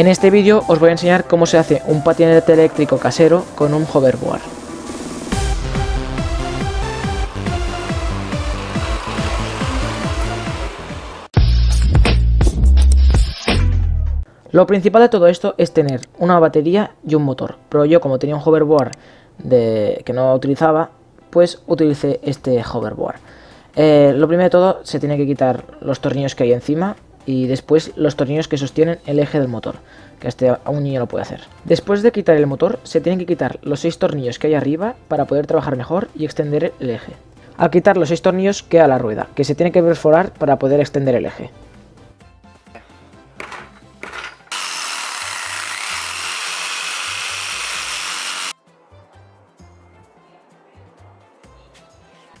En este vídeo os voy a enseñar cómo se hace un patinete eléctrico casero con un hoverboard. Lo principal de todo esto es tener una batería y un motor, pero yo como tenía un hoverboard que no utilizaba, pues utilicé este hoverboard. Lo primero de todo, se tiene que quitar los tornillos que hay encima y después los tornillos que sostienen el eje del motor, que a un niño lo puede hacer. Después de quitar el motor, se tienen que quitar los 6 tornillos que hay arriba para poder trabajar mejor y extender el eje. Al quitar los 6 tornillos queda la rueda, que se tiene que perforar para poder extender el eje.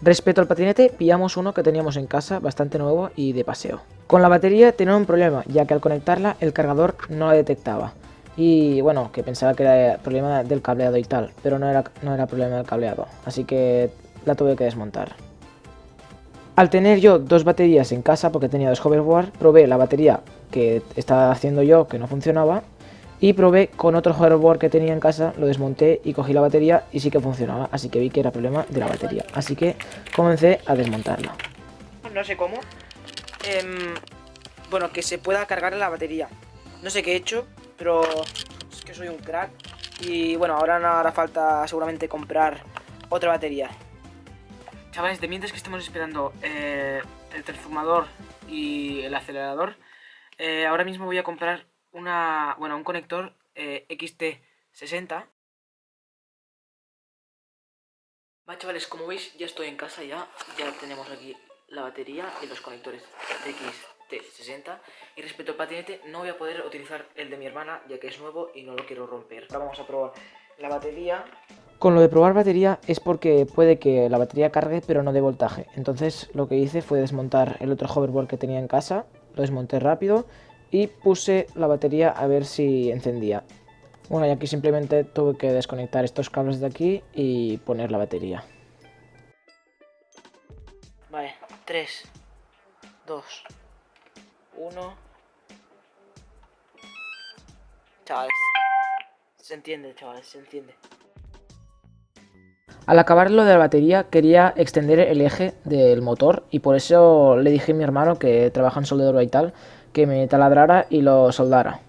Respecto al patinete, pillamos uno que teníamos en casa, bastante nuevo y de paseo. Con la batería tenía un problema, ya que al conectarla el cargador no la detectaba. Y bueno, que pensaba que era problema del cableado y tal, pero no era problema del cableado, así que la tuve que desmontar. Al tener yo 2 baterías en casa, porque tenía 2 hoverboard, probé la batería que estaba haciendo yo, que no funcionaba, y probé con otro hoverboard que tenía en casa, lo desmonté y cogí la batería y sí que funcionaba, así que vi que era problema de la batería, así que comencé a desmontarla. No sé cómo, bueno, que se pueda cargar la batería, no sé qué he hecho, pero es que soy un crack y bueno, ahora no hará falta seguramente comprar otra batería. Chavales, de mientras que estamos esperando el transformador y el acelerador, ahora mismo voy a comprar un conector XT60. Vale, chavales, como veis ya estoy en casa, ya tenemos aquí la batería y los conectores de XT60. Y respecto al patinete, no voy a poder utilizar el de mi hermana, ya que es nuevo y no lo quiero romper. Ahora vamos a probar la batería. Con lo de probar batería es porque puede que la batería cargue pero no de voltaje. Entonces lo que hice fue desmontar el otro hoverboard que tenía en casa, lo desmonté rápido y puse la batería a ver si encendía. Bueno, y aquí simplemente tuve que desconectar estos cables de aquí y poner la batería. Vale, 3, 2, 1... Chavales, se entiende, chavales, se entiende. Al acabar lo de la batería quería extender el eje del motor y por eso le dije a mi hermano, que trabaja en soldadura y tal, que me taladrara y lo soldara.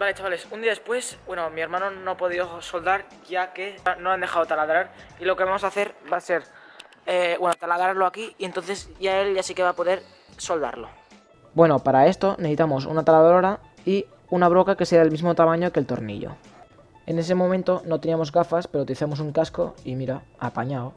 Vale, chavales, un día después, bueno, mi hermano no ha podido soldar ya que no lo han dejado taladrar, y lo que vamos a hacer va a ser, taladrarlo aquí y entonces ya él ya sí que va a poder soldarlo. Bueno, para esto necesitamos una taladradora y una broca que sea del mismo tamaño que el tornillo. En ese momento no teníamos gafas, pero utilizamos un casco y mira, apañado.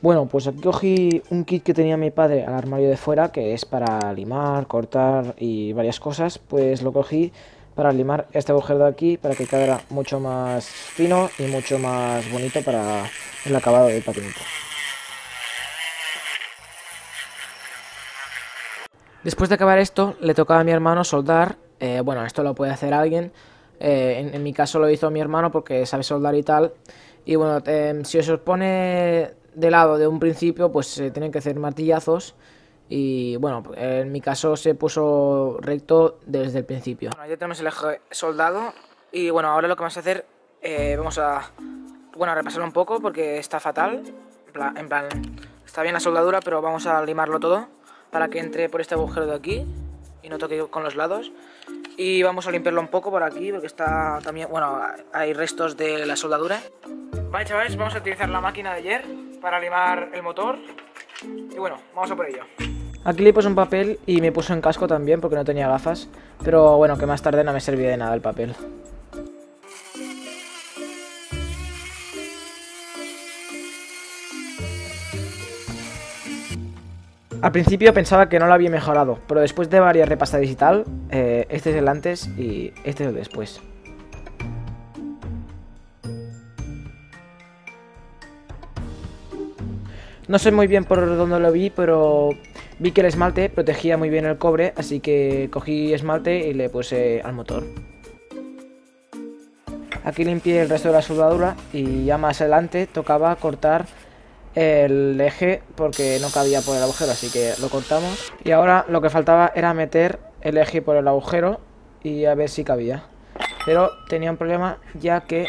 Bueno, pues aquí cogí un kit que tenía mi padre al armario de fuera, que es para limar, cortar y varias cosas. Pues lo cogí para limar este agujero de aquí para que quedara mucho más fino y mucho más bonito para el acabado del patinete. Después de acabar esto, le tocaba a mi hermano soldar. Bueno, esto lo puede hacer alguien. En mi caso lo hizo mi hermano porque sabe soldar y tal. Y bueno, si os pone de lado de un principio, pues se tienen que hacer martillazos. Y bueno, en mi caso se puso recto desde el principio. Bueno, ya tenemos el eje soldado. Y bueno, ahora lo que vamos a hacer, vamos a repasarlo un poco porque está fatal. En plan, está bien la soldadura, pero vamos a limarlo todo para que entre por este agujero de aquí y no toque con los lados. Y vamos a limpiarlo un poco por aquí porque está también, bueno, hay restos de la soldadura. Vale, chavales, vamos a utilizar la máquina de ayer para limar el motor y bueno, vamos a por ello. Aquí le puse un papel y me puse un casco también porque no tenía gafas, pero bueno, que más tarde no me servía de nada el papel. Al principio pensaba que no lo había mejorado, pero después de varias repasadas y tal, este es el antes y este es el después. No sé muy bien por dónde lo vi, pero vi que el esmalte protegía muy bien el cobre, así que cogí esmalte y le puse al motor. Aquí limpié el resto de la soldadura y ya más adelante tocaba cortar el eje porque no cabía por el agujero, así que lo cortamos. Y ahora lo que faltaba era meter el eje por el agujero y a ver si cabía. Pero tenía un problema, ya que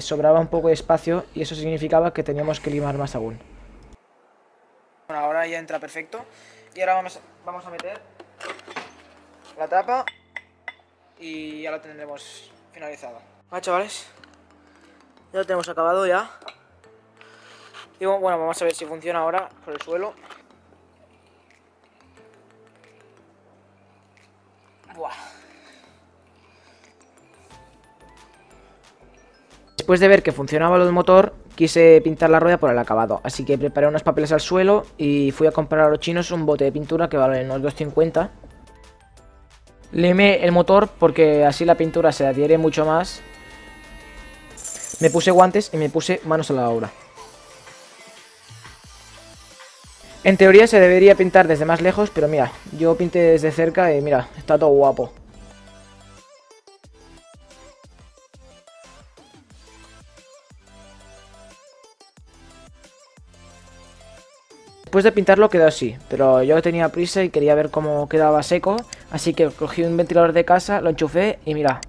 sobraba un poco de espacio y eso significaba que teníamos que limar más aún. Bueno, ahora ya entra perfecto. Y ahora vamos a meter la tapa y ya lo tendremos finalizado. Vale, chavales, ya lo tenemos acabado ya. Y bueno, vamos a ver si funciona ahora por el suelo. Buah. Después de ver que funcionaba el motor, quise pintar la rueda por el acabado. Así que preparé unos papeles al suelo y fui a comprar a los chinos un bote de pintura que vale unos 2,50. Limé el motor porque así la pintura se adhiere mucho más. Me puse guantes y me puse manos a la obra. En teoría se debería pintar desde más lejos, pero mira, yo pinté desde cerca y mira, está todo guapo. Después de pintarlo quedó así, pero yo tenía prisa y quería ver cómo quedaba seco, así que cogí un ventilador de casa, lo enchufé y mira.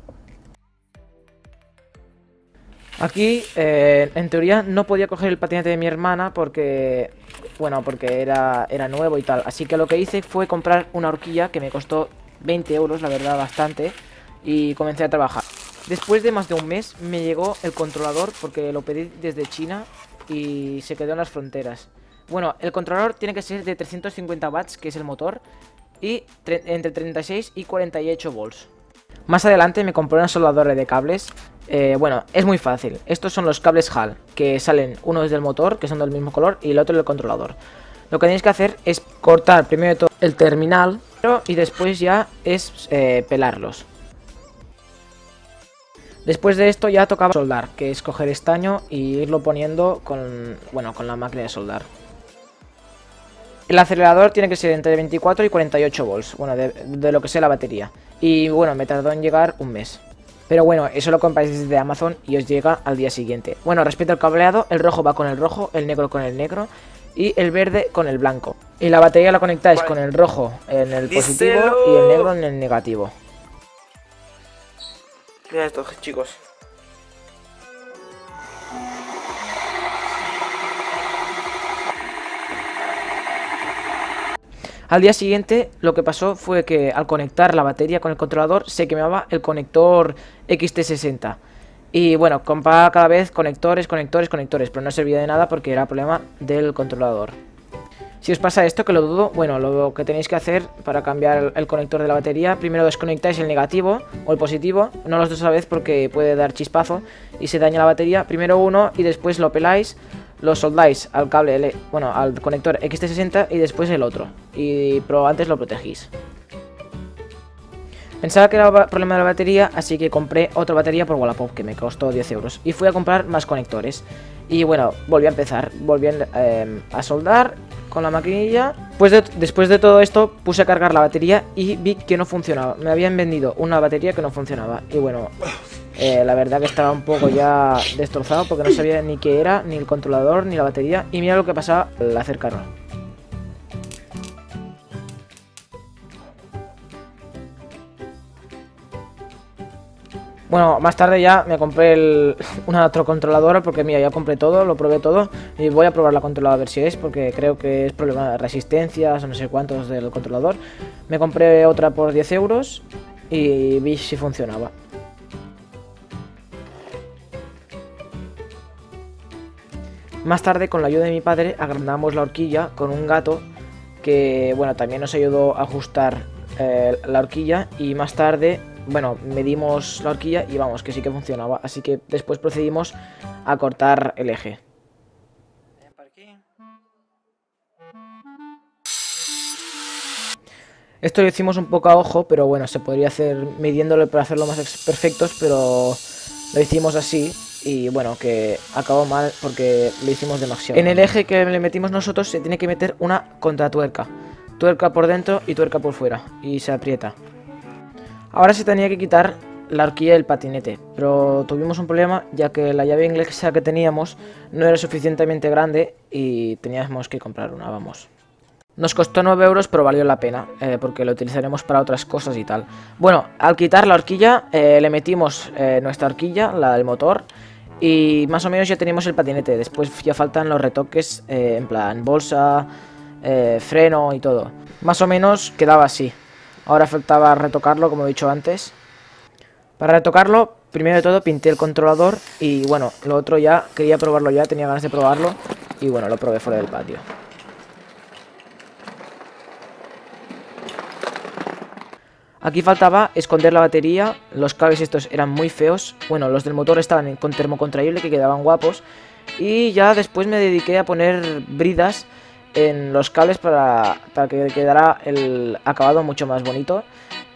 Aquí, en teoría, no podía coger el patinete de mi hermana porque, bueno, porque era nuevo y tal. Así que lo que hice fue comprar una horquilla que me costó 20 euros, la verdad, bastante, y comencé a trabajar. Después de más de un mes me llegó el controlador porque lo pedí desde China y se quedó en las fronteras. Bueno, el controlador tiene que ser de 350 watts, que es el motor, y entre 36 y 48 volts. Más adelante me compré una soldadora de cables. Bueno, es muy fácil. Estos son los cables Hall, que salen uno es del motor, que son del mismo color, y el otro del controlador. Lo que tenéis que hacer es cortar primero de todo el terminal y después ya es pelarlos. Después de esto ya tocaba soldar, que es coger estaño y irlo poniendo con la máquina de soldar. El acelerador tiene que ser entre 24 y 48 volts, bueno, de lo que sea la batería. Y bueno, me tardó en llegar un mes. Pero bueno, eso lo compráis desde Amazon y os llega al día siguiente. Bueno, respecto al cableado, el rojo va con el rojo, el negro con el negro y el verde con el blanco. Y la batería la conectáis con el rojo en el positivo y el negro en el negativo. Mirad esto, chicos. Al día siguiente lo que pasó fue que al conectar la batería con el controlador se quemaba el conector XT60. Y bueno, compraba cada vez conectores, pero no servía de nada porque era problema del controlador. Si os pasa esto, que lo dudo, bueno, lo que tenéis que hacer para cambiar el conector de la batería, primero desconectáis el negativo o el positivo, no los dos a la vez porque puede dar chispazo y se daña la batería, primero uno y después lo peláis. Lo soldáis al cable, bueno, al conector XT60 y después el otro. Pero antes lo protegís. Pensaba que era problema de la batería, así que compré otra batería por Wallapop, que me costó 10 euros. Y fui a comprar más conectores. Y bueno, volví a empezar. Volví a soldar con la maquinilla. Después de todo esto, puse a cargar la batería y vi que no funcionaba. Me habían vendido una batería que no funcionaba. Y bueno... la verdad que estaba un poco ya destrozado porque no sabía ni qué era, ni el controlador, ni la batería. Y mira lo que pasaba al acercarlo. Bueno, más tarde ya me compré una otra controladora porque mira, ya compré todo, lo probé todo. Y voy a probar la controladora a ver si es, porque creo que es problema de resistencias o no sé cuántos del controlador. Me compré otra por 10 euros y vi si funcionaba. Más tarde, con la ayuda de mi padre, agrandamos la horquilla con un gato que, bueno, también nos ayudó a ajustar la horquilla y más tarde, bueno, medimos la horquilla y vamos, que sí que funcionaba. Así que después procedimos a cortar el eje. Esto lo hicimos un poco a ojo, pero bueno, se podría hacer midiéndolo para hacerlo más perfectos, pero lo hicimos así. Y bueno, que acabó mal porque lo hicimos demasiado. En el eje que le metimos nosotros se tiene que meter una contratuerca. Tuerca por dentro y tuerca por fuera. Y se aprieta. Ahora se tenía que quitar la horquilla del patinete, pero tuvimos un problema ya que la llave inglesa que teníamos no era suficientemente grande y teníamos que comprar una, vamos. Nos costó 9 euros pero valió la pena, porque lo utilizaremos para otras cosas y tal. Bueno, al quitar la horquilla le metimos nuestra horquilla, la del motor, y más o menos ya tenemos el patinete. Después ya faltan los retoques en plan bolsa, freno y todo. Más o menos quedaba así. Ahora faltaba retocarlo, como he dicho antes. Para retocarlo, primero de todo pinté el controlador y bueno, lo otro ya quería probarlo ya, tenía ganas de probarlo y bueno, lo probé fuera del patio. Aquí faltaba esconder la batería, los cables estos eran muy feos, bueno, los del motor estaban con termocontraíble que quedaban guapos y ya después me dediqué a poner bridas en los cables para que quedara el acabado mucho más bonito.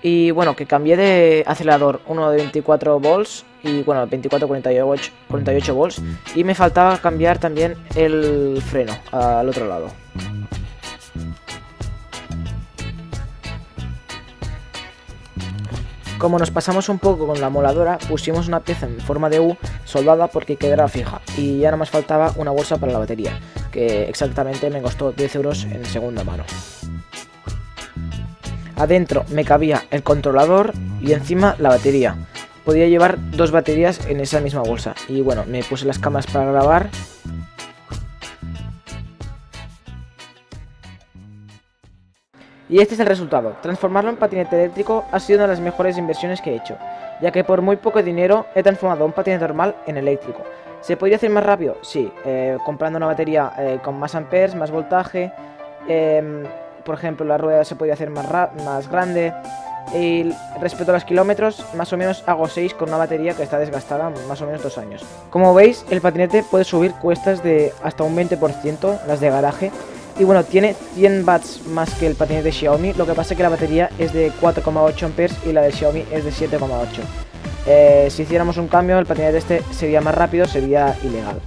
Y bueno, que cambié de acelerador, uno de 24 volts y bueno, 24-48 volts. Y me faltaba cambiar también el freno al otro lado. Como nos pasamos un poco con la moladora, pusimos una pieza en forma de U soldada porque quedara fija. Y ya no más faltaba una bolsa para la batería, que exactamente me costó 10 euros en segunda mano. Adentro me cabía el controlador y encima la batería. Podía llevar dos baterías en esa misma bolsa. Y bueno, me puse las cámaras para grabar. Y este es el resultado. Transformarlo en patinete eléctrico ha sido una de las mejores inversiones que he hecho, ya que por muy poco dinero he transformado un patinete normal en eléctrico. ¿Se podría hacer más rápido? Sí, comprando una batería con más amperes, más voltaje. Por ejemplo, la rueda se podría hacer más grande. Y respecto a los kilómetros, más o menos hago 6 con una batería que está desgastada más o menos 2 años. Como veis, el patinete puede subir cuestas de hasta un 20%, las de garaje. Y bueno, tiene 100 watts más que el patinete Xiaomi. Lo que pasa es que la batería es de 4,8 amperes y la de Xiaomi es de 7,8. Si hiciéramos un cambio, el patinete este sería más rápido, sería ilegal.